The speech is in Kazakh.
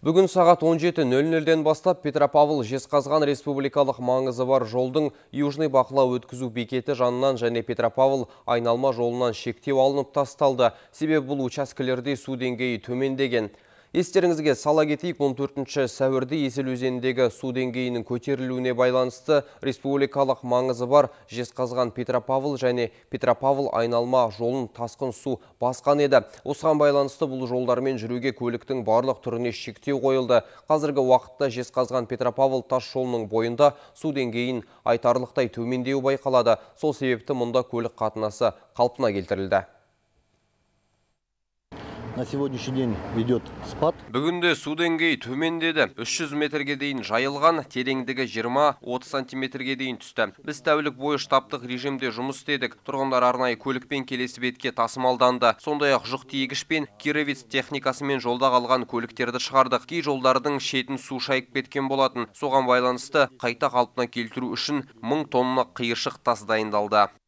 Бүгін сағат 17:00-ден бастап Петропавл Жезқазған республикалық маңызы бар жолдың Южный бақылау өткізу бекеті жанынан және Петропавл айналма жолынан шектеу алынып тасталды. Себебі бұл учаскелерде су деңгейі төмендеген. Естеріңізге сала кетейік, 14-ші сәуірде Есіл өзеніндегі су деңгейінің көтерілуіне байланысты республикалық маңызы бар Жезқазған Петропавл және Петропавл айналма жолын тасқын су басқан еді. Осыған байланысты бұл жолдармен жүруге көліктің барлық түріне шектеу қойылды. Қазіргі уақытта Жезқазған Петропавл тас жолының бойында су деңгейін айтарлықтай төмендеу байқалады. Сол себепті мұнда көлік қатынасы қалпына келтірілді. На сегодняшний день идет спад. Бүгінде су деңгейі төмендеді. 300 метрге дейін жайылған, тереңдігі 20-30 сантиметрге дейін түсті. Біз тәулік бойы штаптық режимде жұмыс істедік. Тұрғындар арнайы көлікпен келесі бетке тасымалданды. Сондай-ақ жүк тиегішпен Кировец техникасымен жолда қалған көліктерді шығардық. Кей жолдардың шетін су шайып кеткен болатын. Соған байланысты қайта қалпына келтіру үшін 1000 тонна қиыршық тас дайындалды.